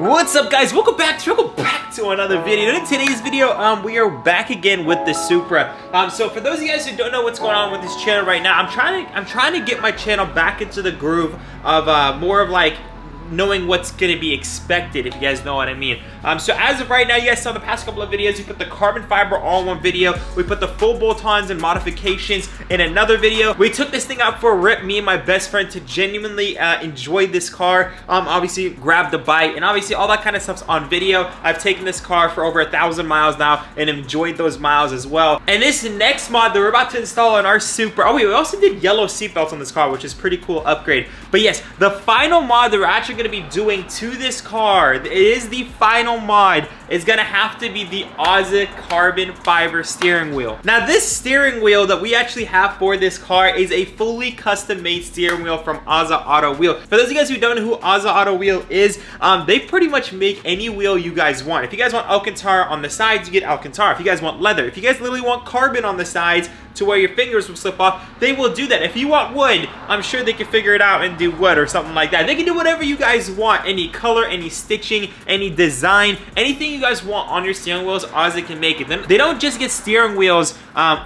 What's up, guys? Welcome back to another video. And in today's video, we are back again with the Supra. So for those of you guys who don't know what's going on with this channel right now, I'm trying to get my channel back into the groove of more of like knowing what's gonna be expected, if you guys know what I mean. So as of right now, you guys saw the past couple of videos, we put the carbon fiber all in one video, we put the full bolt-ons and modifications in another video, we took this thing out for a rip, me and my best friend, to genuinely enjoy this car, obviously grabbed the bite, and obviously all that kind of stuff's on video. I've taken this car for over 1,000 miles now and enjoyed those miles as well. And this next mod that we're about to install on our Supra, oh wait, we also did yellow seatbelts on this car, which is pretty cool upgrade. But yes, the final mod that we're actually going to be doing to this car, it is the final mod, is going to have to be the AZA carbon fiber steering wheel. Now this steering wheel that we actually have for this car is a fully custom made steering wheel from AZA Auto Wheel. For those of you guys who don't know who AZA Auto Wheel is, they pretty much make any wheel you guys want. If you guys want Alcantara on the sides, you get Alcantara. If you guys want leather, if you guys literally want carbon on the sides to where your fingers will slip off, they will do that. If you want wood, I'm sure they can figure it out and do wood or something like that. They can do whatever you guys want, any color, any stitching, any design, anything you guys want on your steering wheels, AZA can make it. They don't just get steering wheels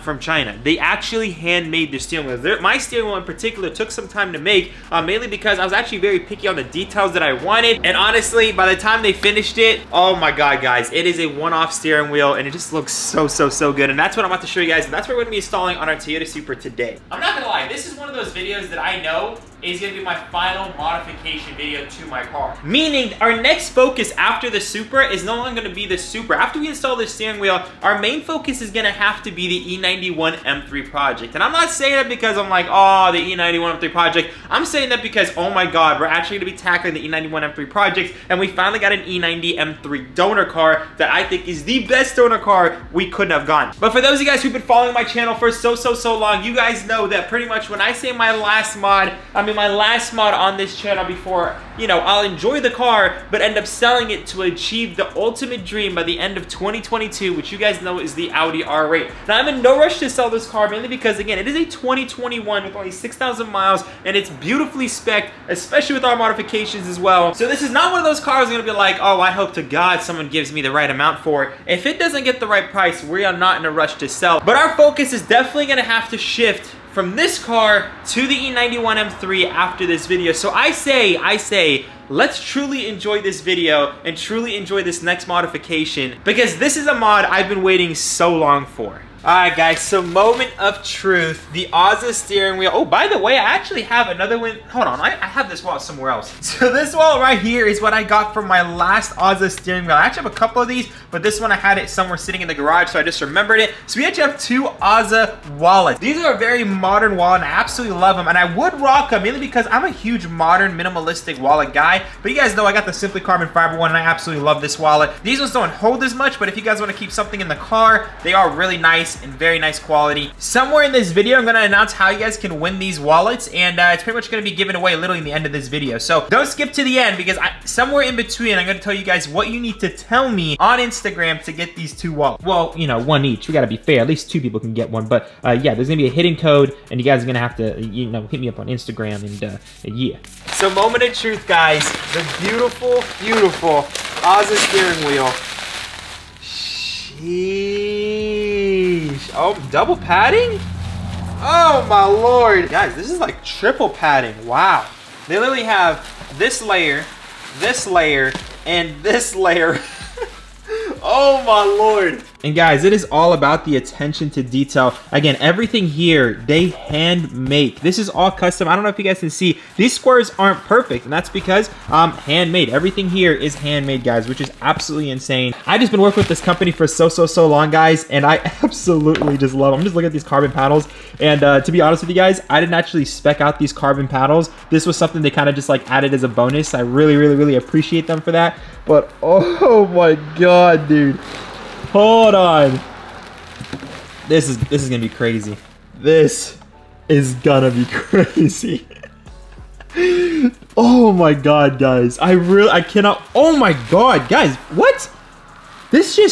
from China. They actually handmade their steering wheels. My steering wheel in particular took some time to make, mainly because I was actually very picky on the details that I wanted. And honestly, by the time they finished it, oh my God, guys, it is a one-off steering wheel and it just looks so good. And that's what I'm about to show you guys. And that's what we're gonna be installing on our Toyota Supra today. I'm not gonna lie, this is one of those videos that I know is gonna be my final modification video to my car. Meaning, our next focus after the Supra is no longer gonna be the Supra. After we install this steering wheel, our main focus is gonna have to be the E91 M3 project. And I'm not saying that because I'm like, oh, the E91 M3 project. I'm saying that because, oh my God, we're actually gonna be tackling the E91 M3 project, and we finally got an E90 M3 donor car that I think is the best donor car we couldn't have gotten. But for those of you guys who've been following my channel for so long, you guys know that pretty much when I say my last mod, I mean, my last mod on this channel before, you know, I'll enjoy the car but end up selling it to achieve the ultimate dream by the end of 2022, which you guys know is the Audi R8. Now I'm in no rush to sell this car, mainly because, again, it is a 2021 with only 6,000 miles and it's beautifully spec'd, especially with our modifications as well. So this is not one of those cars gonna be like, oh, I hope to God someone gives me the right amount for it. If it doesn't get the right price, we are not in a rush to sell. But our focus is definitely gonna have to shift from this car to the E91 M3 after this video. So I say, let's truly enjoy this video and truly enjoy this next modification, because this is a mod I've been waiting so long for. Alright guys, so moment of truth, the AZA steering wheel. Oh, by the way, I actually have another one. Hold on, I have this wall somewhere else. So this wall right here is what I got from my last AZA steering wheel. I actually have a couple of these, but this one I had it somewhere sitting in the garage, so I just remembered it. So we actually have two AZA wallets. These are a very modern wallet, and I absolutely love them, and I would rock them, mainly because I'm a huge modern minimalistic wallet guy. But you guys know I got the SimplyCarbonFiber one, and I absolutely love this wallet. These ones don't hold as much, but if you guys want to keep something in the car, they are really nice and very nice quality. Somewhere in this video, I'm gonna announce how you guys can win these wallets, and it's pretty much gonna be given away literally in the end of this video. So don't skip to the end, because somewhere in between, I'm gonna tell you guys what you need to tell me on Instagram to get these two wallets. Well, you know, one each. We gotta be fair. At least two people can get one. But yeah, there's gonna be a hidden code, and you guys are gonna have to, you know, hit me up on Instagram, and yeah. So moment of truth, guys. The beautiful AZA steering wheel. Sheesh. Oh, double padding? Oh my Lord. Guys, this is like triple padding. Wow. They literally have this layer, and this layer. Oh my Lord. And guys, it is all about the attention to detail. Again, everything here, they hand make. This is all custom. I don't know if you guys can see, these squares aren't perfect, and that's because handmade. Everything here is handmade, guys, which is absolutely insane. I've just been working with this company for so long, guys, and I absolutely just love them. I'm just looking at these carbon paddles, and to be honest with you guys, I didn't actually spec out these carbon paddles. This was something they kind of just like added as a bonus. I really appreciate them for that. But oh my God, dude. Hold on. This is gonna be crazy. This is gonna be crazy. Oh my God, guys. I cannot. Oh my God, guys. What? This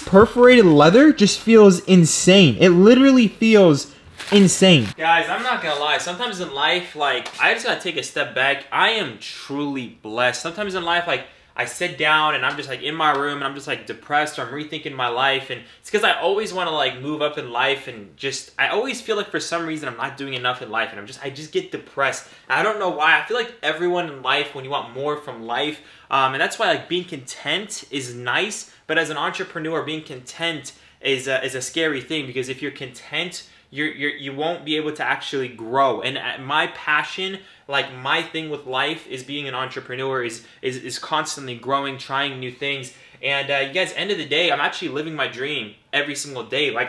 perforated leather just feels insane. It literally feels insane. Guys, I'm not gonna lie. Sometimes in life, like, I just gotta take a step back. I am truly blessed. Sometimes in life, like, I sit down and I'm just like in my room and I'm just like depressed, or I'm rethinking my life, and it's because I always want to like move up in life, and just I always feel like for some reason I'm not doing enough in life, and I just get depressed. And I don't know why. I feel like everyone in life, when you want more from life, and that's why like being content is nice, but as an entrepreneur, being content is a scary thing, because if you're content, you won't be able to actually grow. And my passion, like my thing with life, is being an entrepreneur, is constantly growing, trying new things. And you guys, end of the day, I'm actually living my dream every single day. Like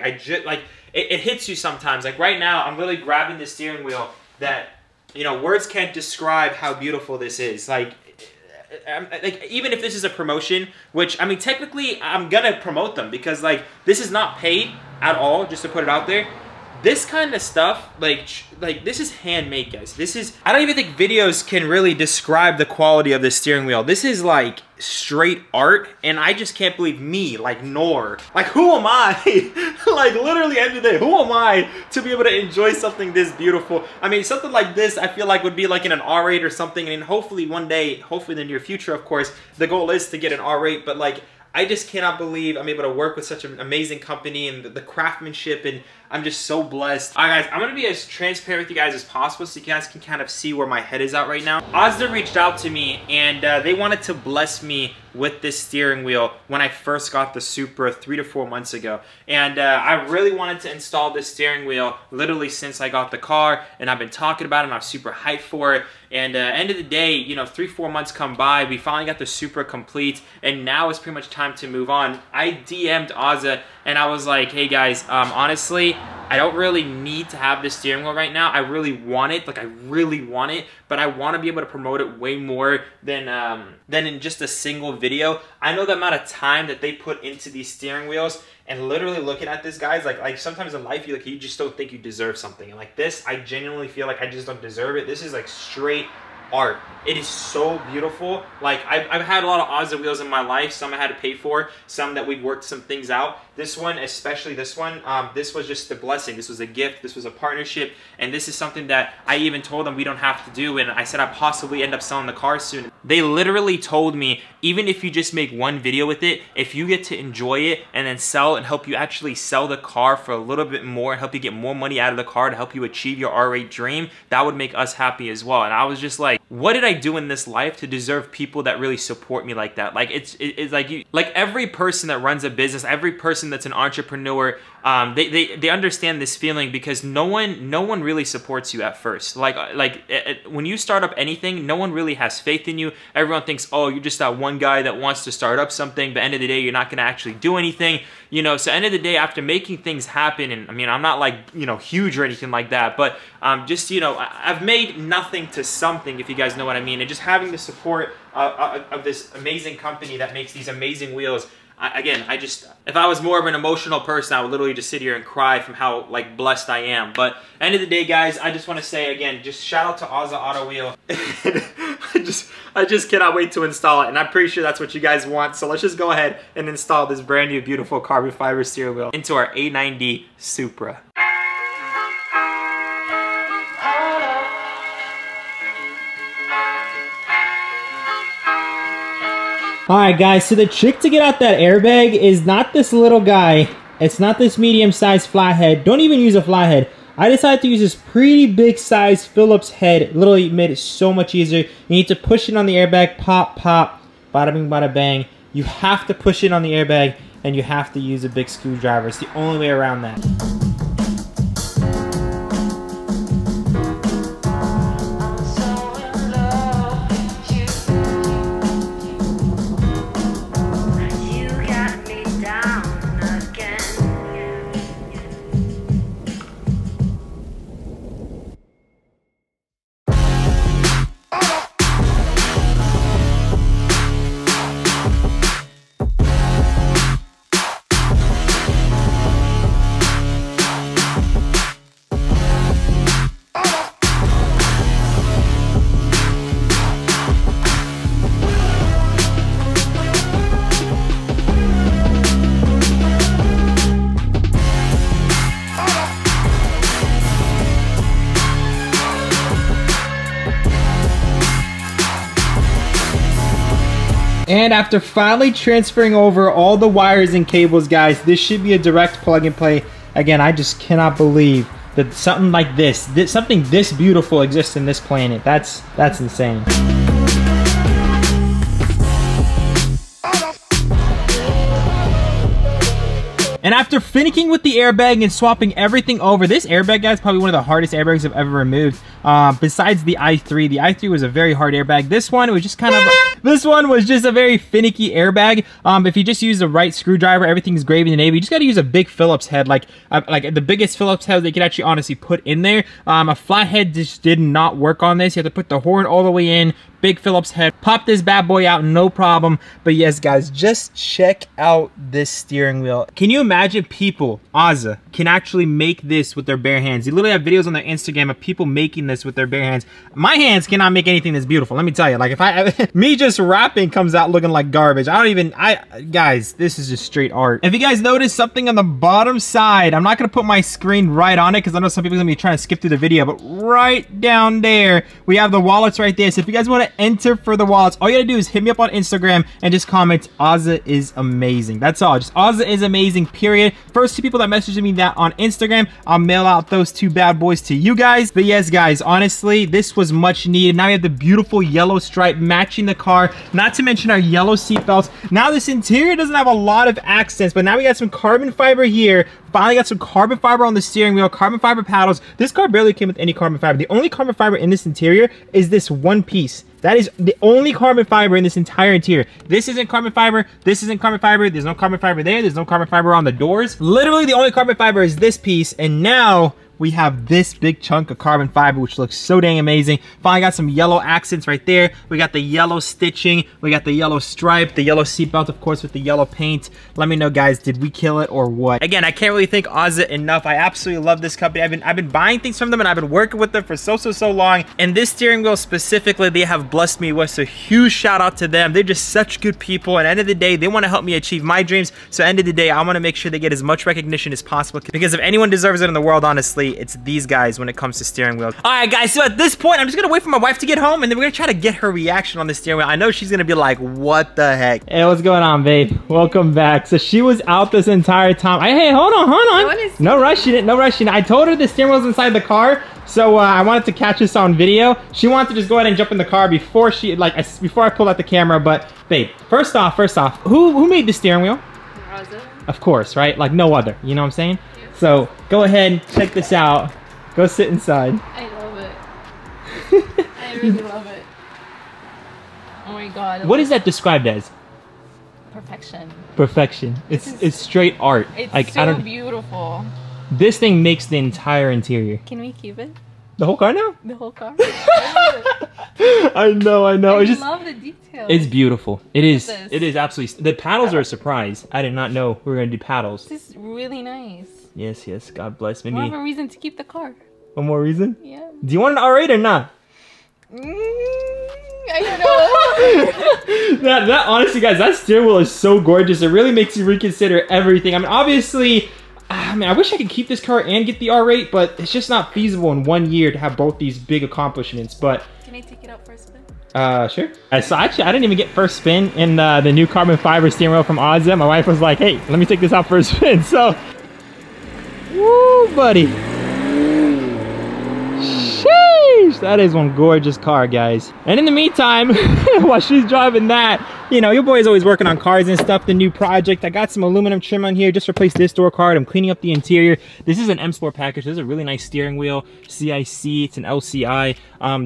it hits you sometimes. Like right now, I'm really grabbing the steering wheel that, you know, words can't describe how beautiful this is. Like even if this is a promotion, which I mean technically I'm gonna promote them, because like this is not paid at all, just to put it out there. This kind of stuff, like this is handmade, guys. This is, I don't even think videos can really describe the quality of this steering wheel. This is like straight art, and I just can't believe me, like Nor. Like who am I? Like literally end of the day, who am I to be able to enjoy something this beautiful? I mean, something like this, I feel like would be like in an R8 or something, and hopefully one day, hopefully in the near future, of course, the goal is to get an R8, but like, I just cannot believe I'm able to work with such an amazing company, and the craftsmanship, and I'm just so blessed. All right, guys, I'm going to be as transparent with you guys as possible so you guys can kind of see where my head is at right now. AZA reached out to me, and they wanted to bless me with this steering wheel when I first got the Supra 3 to 4 months ago. And I really wanted to install this steering wheel literally since I got the car, and I've been talking about it, and I'm super hyped for it. And end of the day, you know, 3-4 months come by, we finally got the Supra complete, and now it's pretty much time to move on. I DM'd AZA and I was like, hey guys, honestly, I don't really need to have this steering wheel right now. I really want it, like I really want it, but I want to be able to promote it way more than in just a single video. I know the amount of time that they put into these steering wheels, and literally looking at this, guys, like sometimes in life, you just don't think you deserve something. And like this, I genuinely feel like I just don't deserve it. This is like straight art. It is so beautiful. Like I've had a lot of AZA wheels in my life. Some I had to pay for, some that we've worked some things out. This one, especially this one, this was just a blessing. This was a gift. This was a partnership. And this is something that I even told them we don't have to do. And I said I possibly end up selling the car soon. They literally told me, even if you just make one video with it, if you get to enjoy it and then sell and help you actually sell the car for a little bit more and help you get more money out of the car to help you achieve your R8 dream, that would make us happy as well. And I was just like, what did I do in this life to deserve people that really support me like that? Like it's like you, like every person that runs a business, every person that's an entrepreneur, they understand this feeling, because no one really supports you at first. Like when you start up anything, no one really has faith in you. Everyone thinks, oh, you're just that one guy that wants to start up something, but end of the day, you're not gonna actually do anything, you know. So end of the day, after making things happen, and I mean, I'm not like, you know, huge or anything like that, but just, you know, I've made nothing to something, if you guys know what I mean. And just having the support of this amazing company that makes these amazing wheels, I just, if I was more of an emotional person, I would literally just sit here and cry from how like blessed I am. But end of the day, guys, I just want to say again, just shout out to AZA Auto Wheel. I just cannot wait to install it, and I'm pretty sure that's what you guys want. So let's just go ahead and install this brand new beautiful carbon fiber steering wheel into our A90 Supra. Alright guys, so the trick to get out that airbag is not this little guy. It's not this medium-sized flathead. Don't even use a flathead. I decided to use this pretty big size Phillips head. Literally made it so much easier. You need to push it on the airbag. Pop, pop. Bada bing, bada bang. You have to push it on the airbag, and you have to use a big screwdriver. It's the only way around that. And after finally transferring over all the wires and cables, guys, this should be a direct plug and play. Again, I just cannot believe that something like this something this beautiful exists in this planet. That's insane. And after finicking with the airbag and swapping everything over, this airbag, guys, probably one of the hardest airbags I've ever removed. Besides the I3. The I3 was a very hard airbag. This one was just kind of... This one was just a very finicky airbag. If you just use the right screwdriver, everything's gravy in the navy. You just got to use a big Phillips head, like the biggest Phillips head they could actually honestly put in there. A flat head just did not work on this. You have to put the horn all the way in, big Phillips head, pop this bad boy out, no problem. But yes, guys, just check out this steering wheel. Can you imagine people, AZA, can actually make this with their bare hands? You literally have videos on their Instagram of people making this with their bare hands. My hands cannot make anything that's beautiful, let me tell you. Like, if I me just wrapping comes out looking like garbage. Guys, this is just straight art. If you guys notice something on the bottom side, I'm not gonna put my screen right on it because I know some people are gonna be trying to skip through the video, but right down there we have the wallets right there. So if you guys want to enter for the wallets, all you gotta do is hit me up on Instagram and just comment AZA is amazing. That's all, just AZA is amazing, period. First two people that message me that on Instagram, I'll mail out those two bad boys to you guys. But yes, guys, honestly, this was much needed. Now we have the beautiful yellow stripe matching the car, not to mention our yellow seatbelts. Now this interior doesn't have a lot of accents, but now we got some carbon fiber here. Finally got some carbon fiber on the steering wheel, carbon fiber paddles. This car barely came with any carbon fiber. The only carbon fiber in this interior is this one piece. That is the only carbon fiber in this entire interior. This isn't carbon fiber, this isn't carbon fiber, there's no carbon fiber there, there's no carbon fiber on the doors. Literally the only carbon fiber is this piece, and now we have this big chunk of carbon fiber, which looks so dang amazing. Finally got some yellow accents right there. We got the yellow stitching, we got the yellow stripe, the yellow seatbelt, of course, with the yellow paint. Let me know, guys, did we kill it or what? Again, I can't really thank AZA enough. I absolutely love this company. I've been buying things from them, and I've been working with them for so long. And this steering wheel specifically, they have blessed me with, so huge shout out to them. They're just such good people. At the end of the day, they want to help me achieve my dreams. So at the end of the day, I want to make sure they get as much recognition as possible, because if anyone deserves it in the world, honestly, it's these guys when it comes to steering wheels. All right, guys, so at this point, I'm just gonna wait for my wife to get home, and then we're gonna try to get her reaction on the steering wheel. I know she's gonna be like, what the heck? Hey, what's going on, babe? Welcome back. So she was out this entire time. Hey, hold on. No rushing, no rushing. I told her the steering wheel's inside the car, so I wanted to catch this on video. She wanted to just go ahead and jump in the car before she, before I pulled out the camera. But babe, first off, who made the steering wheel? AZA. Of course, right? Like no other, you know what I'm saying? So go ahead, check this out. Go sit inside. I love it. I really love it. Oh my god. What is that described as? Perfection. Perfection. It's straight art. It's like, so beautiful. This thing makes the entire interior. Can we keep it? The whole car now? The whole car. I know. I just love the details. It's beautiful. It is absolutely. The paddles are a surprise. I did not know we were going to do paddles. This is really nice. Yes. God bless. Maybe one more reason to keep the car. One more reason? Yeah. Do you want an R8 or not? I don't know. that honestly, guys, that steering wheel is so gorgeous. It really makes you reconsider everything. I mean, obviously, I wish I could keep this car and get the R8, but it's just not feasible in 1 year to have both these big accomplishments. But can I take it out for a spin? Sure. So actually, I didn't even get first spin in the new carbon fiber steering wheel from AZA. My wife was like, "Hey, let me take this out for a spin." So, woo, buddy. Sheesh, that is one gorgeous car, guys. And in the meantime, while she's driving that, you know, your boy's always working on cars and stuff, the new project. I got some aluminum trim on here, just replaced this door card. I'm cleaning up the interior. This is an M Sport package. This is a really nice steering wheel, CIC, it's an LCI.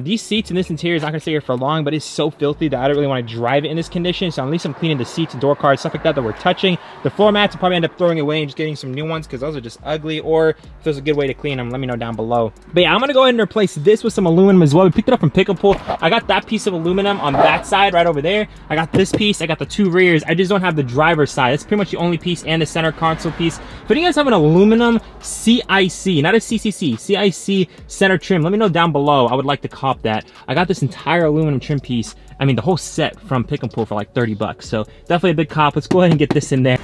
These seats in this interior is not gonna stay here for long, but it's so filthy that I don't really wanna drive it in this condition. So at least I'm cleaning the seats, door cards, stuff like that that we're touching. The floor mats, I'll probably end up throwing away and just getting some new ones because those are just ugly, or if there's a good way to clean them, let me know down below. But yeah, I'm gonna go ahead and replace this with some aluminum as well. We picked it up from Pick and Pull. I got that piece of aluminum on that side right over there. I got this piece, I got the two rears. I just don't have the driver's side. That's pretty much the only piece, and the center console piece. But you guys have an aluminum CIC, not a CCC, CIC center trim. Let me know down below. I would like to cop that. I got this entire aluminum trim piece. I mean, the whole set from Pick and Pull for like 30 bucks. So definitely a big cop. Let's go ahead and get this in there.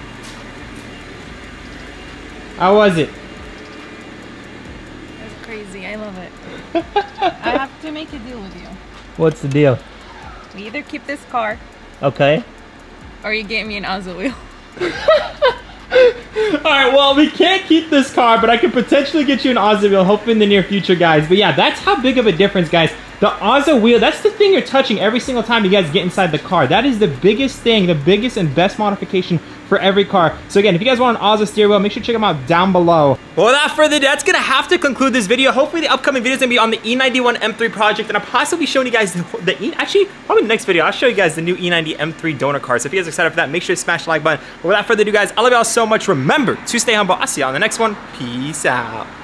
How was it? That's crazy. I love it. I have to make a deal with you. What's the deal? We either keep this car. Okay. Or you get me an AZA wheel. Alright, well, we can't keep this car, but I could potentially get you an AZA wheel, hopefully in the near future, guys. But yeah, that's how big of a difference, guys. The AZA wheel, that's the thing you're touching every single time you guys get inside the car. That is the biggest thing, the biggest and best modification for every car. So again, if you guys want an AZA steering wheel, make sure to check them out down below. Well, without further ado, that's gonna have to conclude this video. Hopefully the upcoming video is gonna be on the E91 M3 project, and I'll possibly show you guys actually, probably the next video, I'll show you guys the new E90 M3 donor car. So if you guys are excited for that, make sure to smash the like button. But without further ado, guys, I love y'all so much. Remember to stay humble. I'll see y'all on the next one. Peace out.